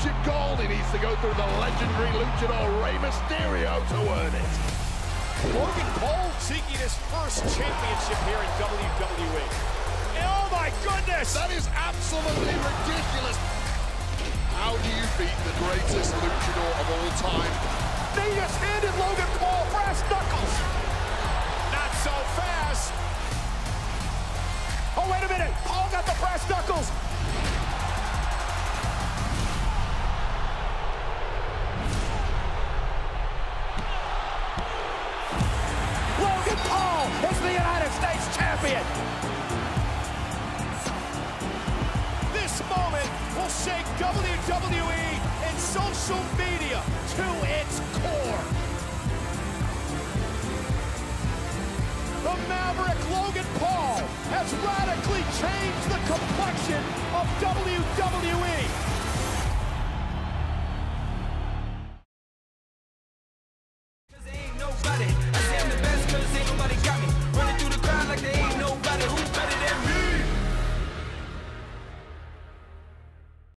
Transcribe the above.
championship gold. He needs to go through the legendary luchador Rey Mysterio to earn it. Logan Paul seeking his first championship here in WWE. Oh my goodness! That is absolutely ridiculous. How do you beat the greatest luchador of all time? They just handed Logan Paul brass knuckles. Not so fast. Oh, wait a minute. Paul got the brass knuckles. Logan Paul is the United States champion. This moment will shake WWE and social media to its core. The Maverick Logan Paul has radically changed the complexion of WWE.